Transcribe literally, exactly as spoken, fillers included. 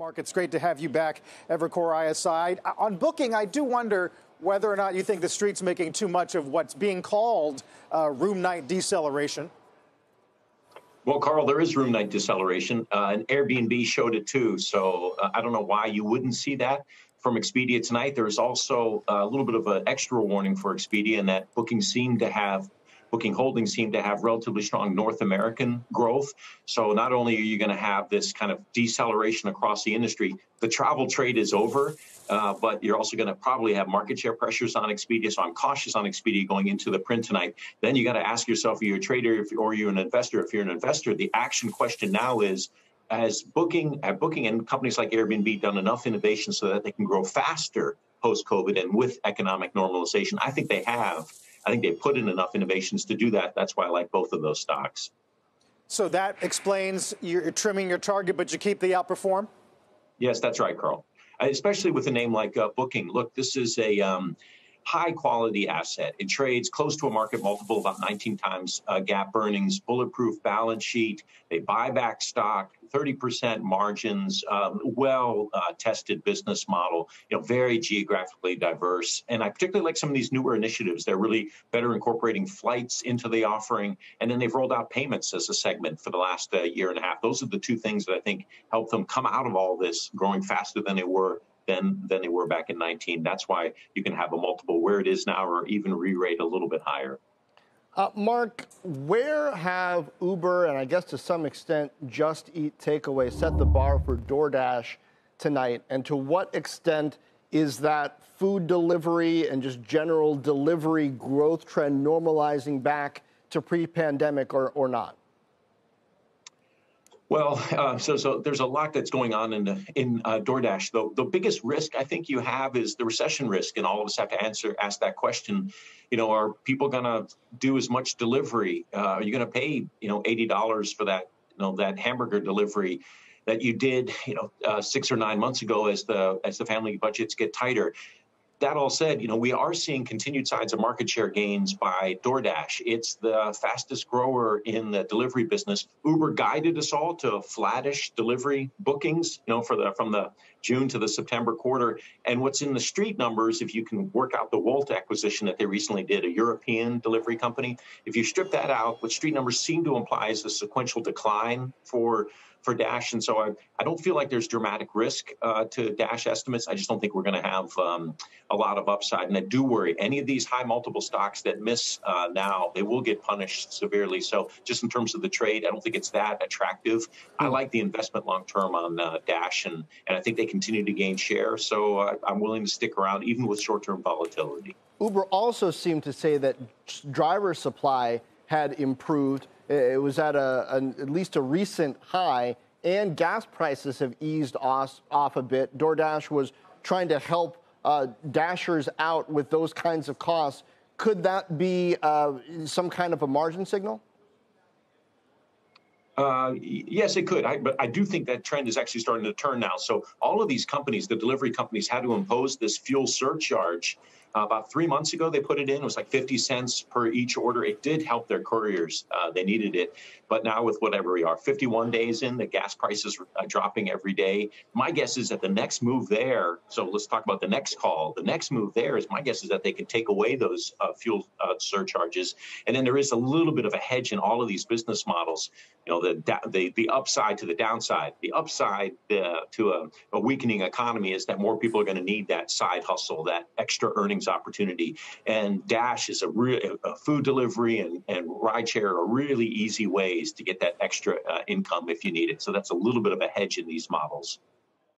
Mark, it's great to have you back, Evercore I S I. On Booking, I do wonder whether or not you think the street's making too much of what's being called uh, room night deceleration. Well, Carl, there is room night deceleration, uh, and Airbnb showed it too, so uh, I don't know why you wouldn't see that from Expedia tonight. There's also a little bit of an extra warning for Expedia in that Booking seemed to have, Booking Holdings seemed to have relatively strong North American growth. So not only are you going to have this kind of deceleration across the industry, the travel trade is over, uh, but you're also going to probably have market share pressures on Expedia. So I'm cautious on Expedia going into the print tonight. Then you got to ask yourself, are you a trader or are you an investor? If you're an investor, the action question now is, Has Booking, at Booking and companies like Airbnb done enough innovation so that they can grow faster post-COVID and with economic normalization? I think they have. I think they put in enough innovations to do that. That's why I like both of those stocks. So that explains you're trimming your target, but you keep the outperform? Yes, that's right, Carl. Especially with a name like uh, Booking. Look, this is a um, high-quality asset. It trades close to a market multiple, about nineteen times uh, gap earnings, bulletproof balance sheet. They buy back stock, thirty percent margins, um, well-tested uh, business model, you know, very geographically diverse. And I particularly like some of these newer initiatives. They're really better incorporating flights into the offering. And then they've rolled out payments as a segment for the last uh, year and a half. Those are the two things that I think help them come out of all this, growing faster than they were Than, than they were back in nineteen. That's why you can have a multiple where it is now or even re-rate a little bit higher. Uh, Mark, where have Uber and I guess to some extent Just Eat Takeaway set the bar for DoorDash tonight? And to what extent is that food delivery and just general delivery growth trend normalizing back to pre-pandemic or, or not? Well, uh, so so there's a lot that's going on in the, in uh, DoorDash. The, the biggest risk I think you have is the recession risk, and all of us have to answer ask that question. You know, are people going to do as much delivery? Uh, are you going to pay you know eighty dollars for that you know that hamburger delivery that you did you know uh, six or nine months ago as the as the family budgets get tighter? That all said, you know, we are seeing continued signs of market share gains by DoorDash. It's the fastest grower in the delivery business. Uber guided us all to flattish delivery bookings, you know, for the from the June to the September quarter. And what's in the street numbers, if you can work out the Wolt acquisition that they recently did, a European delivery company, if you strip that out, what street numbers seem to imply is a sequential decline for for Dash. And so I, I don't feel like there's dramatic risk uh, to Dash estimates. I just don't think we're going to have um, a lot of upside. And I do worry any of these high multiple stocks that miss uh, now, they will get punished severely. So just in terms of the trade, I don't think it's that attractive. I like the investment long term on uh, Dash, and, and I think they continue to gain share. So uh, I'm willing to stick around even with short-term volatility. Uber also seemed to say that driver supply had improved. It was at a, an, at least a recent high, and gas prices have eased off, off a bit. DoorDash was trying to help uh, Dashers out with those kinds of costs. Could that be uh, some kind of a margin signal? Uh, yes, it could. I, but I do think that trend is actually starting to turn now. So all of these companies, the delivery companies, had to impose this fuel surcharge. Uh, about three months ago, they put it in. It was like fifty cents per each order. It did help their couriers. Uh, they needed it. But now with whatever we are, fifty-one days in, the gas prices are dropping every day. My guess is that the next move there, so let's talk about the next call. The next move there is my guess is that they can take away those uh, fuel uh, surcharges. And then there is a little bit of a hedge in all of these business models. You know, the the, the upside to the downside. The upside uh, to a, a weakening economy is that more people are going to need that side hustle, that extra earnings opportunity. And Dash is a real food delivery and, and rideshare are really easy ways to get that extra uh, income if you need it. So that's a little bit of a hedge in these models.